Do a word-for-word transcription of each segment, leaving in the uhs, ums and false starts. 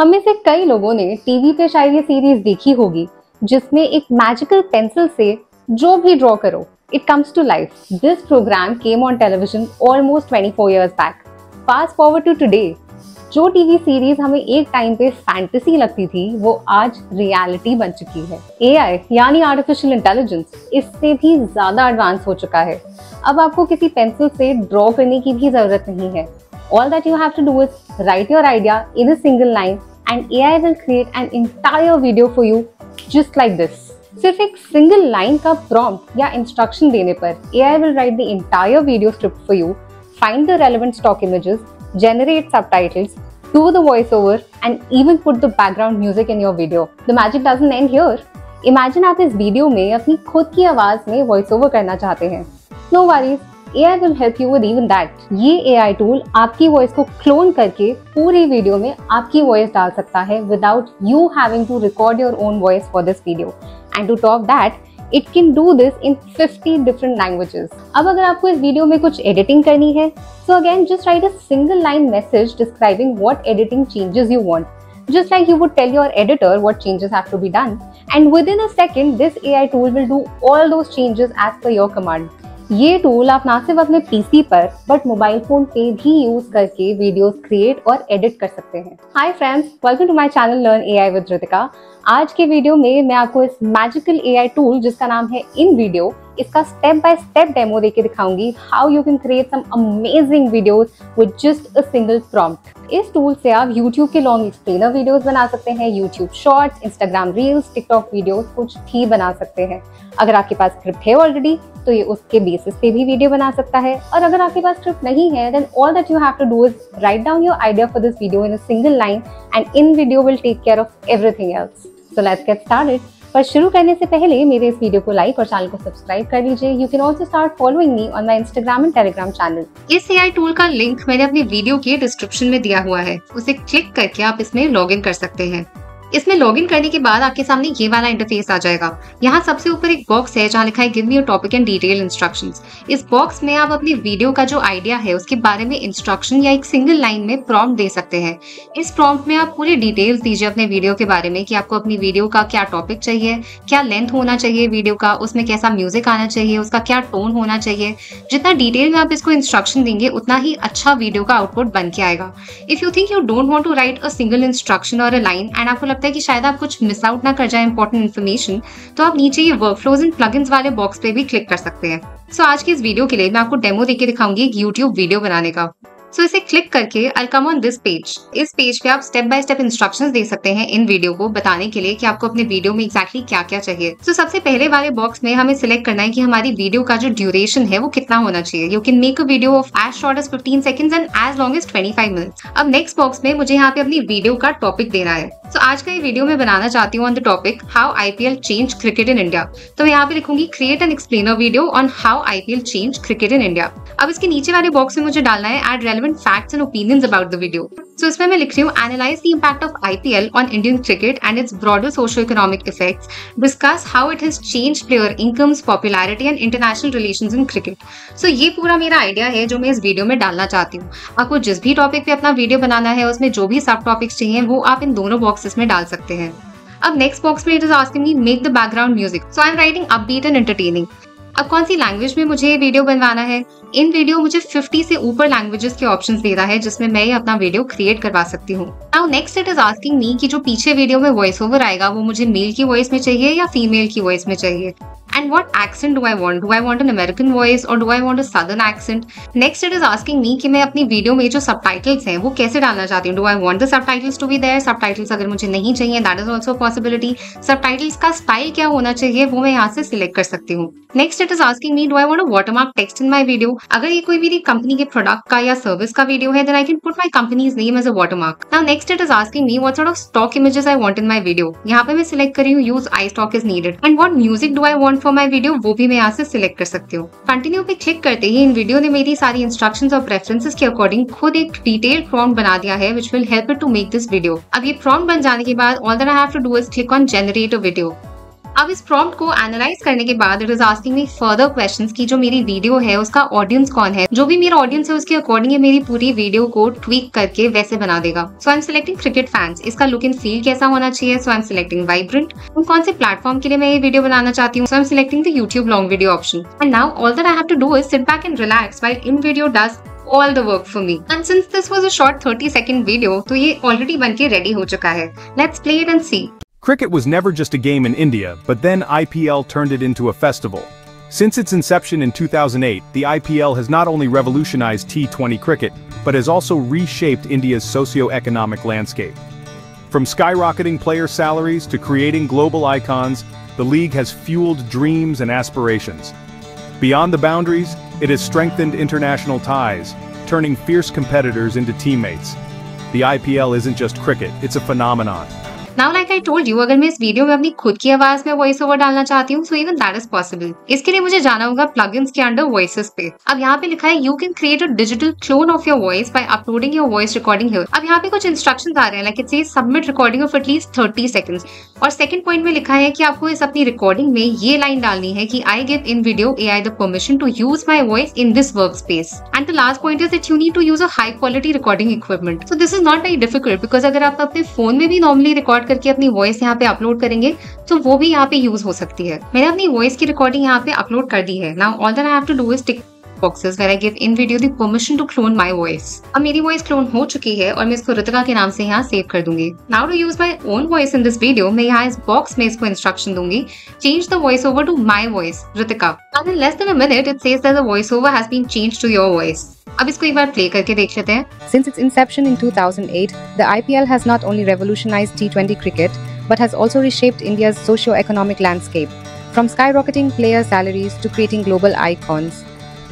हम में से कई लोगों ने टीवी पे शायद ये सीरीज देखी होगी जिसमें एक मैजिकल पेंसिल से जो भी ड्रॉ करो it comes to life. This program came on television almost twenty four years back. Fast forward to today, जो टीवी सीरीज हमें एक टाइम पे फैंटेसी लगती थी वो आज रियलिटी बन चुकी है। एआई यानी आर्टिफिशियल इंटेलिजेंस इससे भी ज्यादा एडवांस हो चुका है। अब आपको किसी पेंसिल से ड्रॉ करने की भी जरूरत नहीं है। All that you have to do is write your idea in a single line and AI will create an entire video for you just like this. सिर्फ एक सिंगल लाइन का प्रॉम्प्ट या इंस्ट्रक्शन देने पर AI will write the entire video script for you, find the relevant stock images, generate subtitles, do the voiceover and even put the background music in your video. The magic doesn't end here. Imagine आप इस video में अपनी खुद की आवाज में voice over करना चाहते हैं। No worries, A I will help you with even that. ये A I tool आपकी वॉइस को क्लोन करके पूरी वीडियो में आपकी वॉइस डाल सकता है without you having to record your own voice for this video. And to top that, It can do this in fifty different languages. अब अगर आपको इस वीडियो में कुछ एडिटिंग करनी है, so again just write a single line message describing what editing changes you want, just like you would tell your editor what changes have to be done. And within a second, this A I tool will do all those changes as per your command. ये tool आप ना सिर्फ अपने PC पर but mobile phone पे भी use करके videos create और एडिट कर सकते हैं। Hi friends, welcome to my channel learn AI with Ritika. आज के वीडियो में मैं आपको इस मैजिकल एआई टूल जिसका नाम है इनवीडियो, इसका स्टेप बाय स्टेप डेमो देके दिखाऊंगी how you can create some amazing videos with just a single prompt. इस टूल से आप YouTube के लॉन्ग एक्सप्लेनर वीडियोस बना सकते हैं, YouTube shorts, Instagram reels, TikTok videos कुछ भी बना सकते हैं। अगर आपके पास स्क्रिप्ट है ऑलरेडी तो ये उसके बेसिस पे भी वीडियो बना सकता है, और अगर आपके पास स्क्रिप्ट नहीं है then all that you have to do is write down your idea for this video in a single line and InVideo will take care of everything else. So let's get started. पर शुरू करने से पहले मेरे इस video को like और channel को सब्सक्राइब कर लीजिए। You can also start following me on my Instagram and Telegram channel. इस एआई टूल का लिंक मैंने अपनी वीडियो के डिस्क्रिप्शन में दिया हुआ है, उसे क्लिक करके आप इसमें लॉगिन कर सकते हैं। इसमें लॉगिन करने के बाद आपके सामने ये वाला इंटरफेस आ जाएगा। यहाँ सबसे ऊपर एक बॉक्स है जहाँ लिखा है give me your topic and detail instructions. इस बॉक्स में आप अपनी वीडियो का जो आइडिया है उसके बारे में इंस्ट्रक्शन या एक सिंगल लाइन में प्रॉम्प्ट दे सकते हैं। इस प्रॉम्प्ट में आप पूरी डिटेल्स दीजिए अपने वीडियो के बारे में कि आपको अपनी वीडियो का क्या टॉपिक चाहिए, क्या लेंथ होना चाहिए वीडियो का, उसमें कैसा म्यूजिक आना चाहिए, उसका क्या टोन होना चाहिए। जितना डिटेल में आप इसको इंस्ट्रक्शन देंगे उतना ही अच्छा वीडियो का आउटपुट बन के आएगा। If you think you don't want to write a single instruction और अ लाइन एंड आपको कि शायद आप कुछ मिस आउट ना कर जाए इंपॉर्टेंट इन्फॉर्मेशन, तो आप नीचे ये वर्कफ्लोज एंड प्लगइन्स वाले बॉक्स पे भी क्लिक कर सकते हैं। सो so, आज की इस वीडियो के लिए मैं आपको डेमो देके दिखाऊंगी एक यूट्यूब वीडियो बनाने का। सो so, इसे क्लिक करके I come on this page. इस पेज पे आप स्टेप बाय स्टेप इंस्ट्रक्शंस दे सकते हैं इन वीडियो को बताने के लिए कि आपको अपने वीडियो में एक्जैक्टली क्या क्या चाहिए। सो so, सबसे पहले वाले बॉक्स में हमें सिलेक्ट करना है कि हमारी वीडियो का जो ड्यूरेशन है वो कितना होना चाहिए। You can make a video of as short as fifteen seconds and as long as twenty five minutes. अब नेक्स्ट बॉक्स में मुझे यहाँ पे अपनी वीडियो का टॉपिक देना है। सो so, आज का ये वीडियो मैं बनाना चाहती हूँ on the topic how IPL change cricket in India. तो यहाँ पे लिखूंगी create an explainer video on how IPL change cricket in India. अब इसके नीचे वाले बॉक्स में मुझे डालना है add relevant facts and opinions about the video. So इसमें मैं लिख रही हूँ analyze the impact of I P L on Indian cricket and its broader socio-economic effects, discuss how it has changed player incomes, popularity and international relations in cricket. So ये पूरा मेरा idea है जो मैं इस वीडियो में डालना चाहती हूँ। आपको जिस भी टॉपिक पे अपना वीडियो बनाना है उसमें जो भी सब टॉपिक्स चाहिए वो आप इन दोनों बॉक्सेस में डाल सकते हैं। अब नेक्स्ट बॉक्स में it is asking me make the background music. So I am writing upbeat and entertaining. अब कौन सी लैंग्वेज में मुझे ये वीडियो बनवाना है? इन वीडियो मुझे फिफ्टी से ऊपर लैंग्वेजेस के ऑप्शंस दे रहा है जिसमें मैं ये अपना वीडियो क्रिएट करवा सकती हूँ। Now next it is asking me कि जो पीछे वीडियो में वॉइस ओवर आएगा वो मुझे मेल की वॉइस में चाहिए या फीमेल की वॉइस में चाहिए। And what accent do I want? Do I want an American voice or do I want a Southern accent? Next it is asking me कि मैं अपनी वीडियो में जो subtitles हैं वो कैसे डालना चाहती हूँ। Do I want the subtitles to be there? Subtitles अगर मुझे नहीं चाहिए that is also a possibility. Subtitles का style क्या होना चाहिए वो मैं यहाँ से select कर सकती हूँ। Next it is asking me do I want a watermark text in my video? अगर ये कोई मेरी कंपनी के प्रोडक्ट का या सर्विस का वीडियो है then I can put my company's name as a watermark. Now next it is asking me what sort of stock images I want in my video. यहाँ पे मैं select कर रही हूँ use iStock is needed. And what music do I want for my video वो भी मैं यहाँ से सिलेक्ट कर सकती हूँ। कंटिन्यू पे क्लिक करते ही इन वीडियो ने मेरी सारी इंस्ट्रक्शंस और प्रेफरेंसेस के अकॉर्डिंग खुद एक डिटेल प्रॉम्प्ट बना दिया है which will help it to make this video. अब ये प्रॉम्प्ट बन जाने के बाद all that I have to do is click on generate a video. अब इस प्रॉम्प्ट को एनालाइज करने के बाद it is asking me further questions कि जो मेरी वीडियो है उसका ऑडियंस कौन है, जो भी मेरा ऑडियंस है उसके अकॉर्डिंग मेरी पूरी वीडियो को ट्वीक करके वैसे बना देगा। So I am selecting cricket fans, इसका लुक एंड फील कैसा होना चाहिए, so I am selecting vibrant. कौन से प्लेटफॉर्म के लिए मैं ये वीडियो बनाना चाहती हूँ, so I am selecting the YouTube long video option. And now all that I have to do is sit back and relax while InVideo does all the work for me. And since this was a short thirty second video, तो ये already बनके ready हो चुका है. Let's play it and see. Cricket was never just a game in India, but then I P L turned it into a festival. Since its inception in two thousand eight, the I P L has not only revolutionized T twenty cricket, but has also reshaped India's socio-economic landscape. From skyrocketing player salaries to creating global icons, the league has fueled dreams and aspirations. Beyond the boundaries, it has strengthened international ties, turning fierce competitors into teammates. The I P L isn't just cricket, it's a phenomenon. Now, like I told you, अगर मैं इस video में अपनी खुद की आवाज में voice over डालना चाहती हूँ, so even that is possible. इसके लिए मुझे जाना होगा प्लगइन्स के अंडर वॉइसेस पे। अब यहाँ पे लिखा है you can create a digital clone of your voice by uploading your voice recording here. अब यहाँ पे कुछ इंस्ट्रक्शंस आ रहे हैं, like it says submit recording of at least thirty seconds. और सेकंड पॉइंट में लिखा है कि आपको इस अपनी रिकॉर्डिंग में ये लाइन डालनी है कि I give Invideo A I the permission to use my voice in this workspace. And the last point is that you need to use a high quality recording equipment. So this is not very difficult because अगर आप अपने phone में भी normally record करके अपनी voice यहाँ पे upload करेंगे तो वो भी यहाँ पे यूज हो सकती है। मैंने अपनी वॉइस की रिकॉर्डिंग यहाँ पे अपलोड कर दी है। Now all that I have to do is tick boxes where I give InVideo the permission to clone my voice. अब मेरी वॉइस क्लोन हो चुकी है और मैं इसको ऋतिका के नाम से यहाँ सेव कर दूंगी। Now to use my own voice in this video, मैं यहाँ इस बॉक्स में इसको इंस्ट्रक्शन दूंगी, change the voice over to my voice Ritika. And in less than a minute it says that the voice over has been changed to your voice. अब इसको एक बार play करके देख लेते हैं। Since its inception in two thousand eight, the I P L has not only revolutionized T twenty cricket, but has also reshaped India's socio-economic landscape. From skyrocketing player salaries to creating global icons,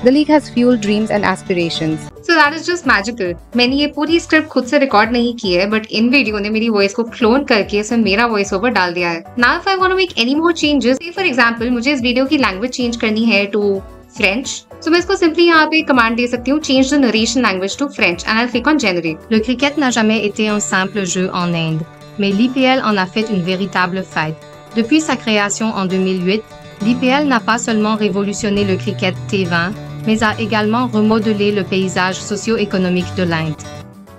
the league has fueled dreams and aspirations. So that is just magical. मैंने ये पूरी script खुद से record नहीं की है, but in video ने मेरी वॉइस को क्लोन करके इसमें मेरा वॉइस ओवर डाल दिया है। Now if I want to make any more changes, say for example मुझे इस वीडियो की लैंग्वेज चेंज करनी है टू फ्रेंच, सो मैं इसको सिंपली यहाँ पे कमांड दे सकती हूँ, change the narration language to French and I click on generate. Le cricket n'a jamais été un simple jeu en Inde, mais l'I P L en a fait une véritable fête. Depuis sa création en deux mille huit, l'I P L n'a pas seulement révolutionné le cricket T vingt, mais a également remodelé le paysage socio-économique de l'Inde.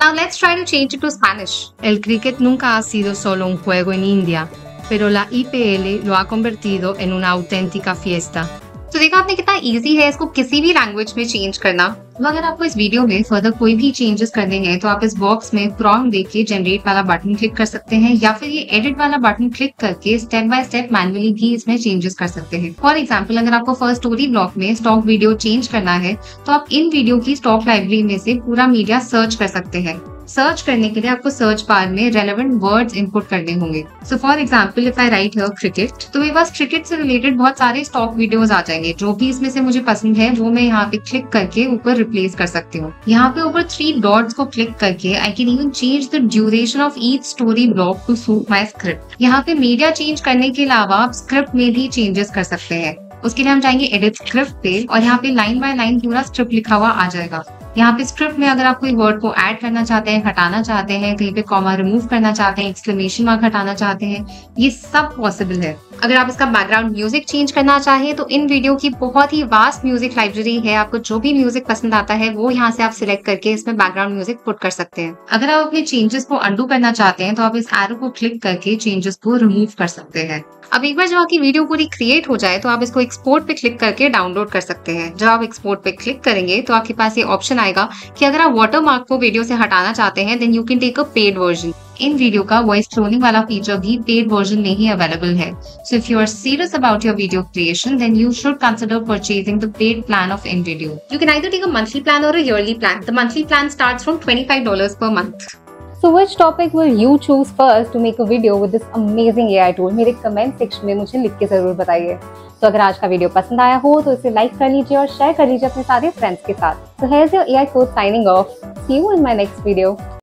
Now let's try to change it to Spanish. El cricket nunca ha sido solo un juego en India, pero la I P L lo ha convertido en una auténtica fiesta. तो देखा आपने कितना easy है इसको किसी भी language में change करना। तो अगर आपको इस वीडियो में फर्दर कोई भी चेंजेस करने हैं तो आप इस बॉक्स में प्रॉम्प्ट देके जनरेट वाला बटन क्लिक कर सकते हैं, या फिर ये एडिट वाला बटन क्लिक करके स्टेप बाय स्टेप मैनुअली भी इसमें चेंजेस कर सकते हैं। फॉर एग्जाम्पल अगर आपको फर्स्ट स्टोरी ब्लॉक में स्टॉक वीडियो चेंज करना है तो आप इन वीडियो की स्टॉक लाइब्रेरी में से पूरा मीडिया सर्च कर सकते हैं। सर्च करने के लिए आपको सर्च बार में रेलेवेंट वर्ड्स इनपुट करने होंगे। So for example if I write here cricket, तो मेरे पास क्रिकेट से रिलेटेड बहुत सारे स्टॉक वीडियोस आ जाएंगे। जो भी इसमें से मुझे पसंद है वो मैं यहाँ पे क्लिक करके ऊपर रिप्लेस कर सकती हूँ। यहाँ पे ऊपर थ्री डॉट्स को क्लिक करके I can even change the duration of each story block to suit my script. यहाँ पे मीडिया चेंज करने के अलावा आप स्क्रिप्ट में भी चेंजेस कर सकते हैं। उसके लिए हम जाएंगे एडिट स्क्रिप्ट पे और यहाँ पे लाइन बाय लाइन पूरा स्क्रिप्ट लिखा हुआ आ जाएगा। यहाँ पे स्क्रिप्ट में अगर आप कोई वर्ड को ऐड करना चाहते हैं, हटाना चाहते हैं, कहीं पे कॉमा रिमूव करना चाहते हैं, एक्सक्लेमेशन मार्क हटाना चाहते हैं, ये सब पॉसिबल है। अगर आप इसका बैकग्राउंड म्यूजिक चेंज करना चाहें तो इन वीडियो की बहुत ही वास्ट म्यूजिक लाइब्रेरी है। आपको जो भी म्यूजिक पसंद आता है वो यहाँ से आप सिलेक्ट करके इसमें बैकग्राउंड म्यूजिक पुट कर सकते हैं। अगर आप अपने चेंजेस को अंडू करना चाहते हैं तो आप इस एरो को क्लिक करके चेंजेस को रिमूव कर सकते हैं। अब एक बार जब आपकी वीडियो पूरी क्रिएट हो जाए तो आप इसको एक्सपोर्ट पे क्लिक करके डाउनलोड कर सकते हैं। जब आप एक्सपोर्ट पे क्लिक करेंगे तो आपके पास ये ऑप्शन आएगा कि अगर आप वाटरमार्क को वीडियो से हटाना चाहते हैं then you can take a paid version. InVideo का वॉइस क्लोनिंग वाला फीचर भी पेड वर्जन में ही अवेलेबल है। So if you are serious about your video creation then you should consider purchasing the paid plan of InVideo. You can either take a monthly plan और a yearly plan. The monthly plan starts from twenty-five dollars per month. So which topic will you choose first to make a video with this amazing A I tool? मेरे comment section में मुझे लिख के जरूर बताइए। तो अगर आज का वीडियो पसंद आया हो तो इसे लाइक कर लीजिए और शेयर कर लीजिए अपने सारे फ्रेंड्स के साथ। So here's your A I course signing off. See you in my next video.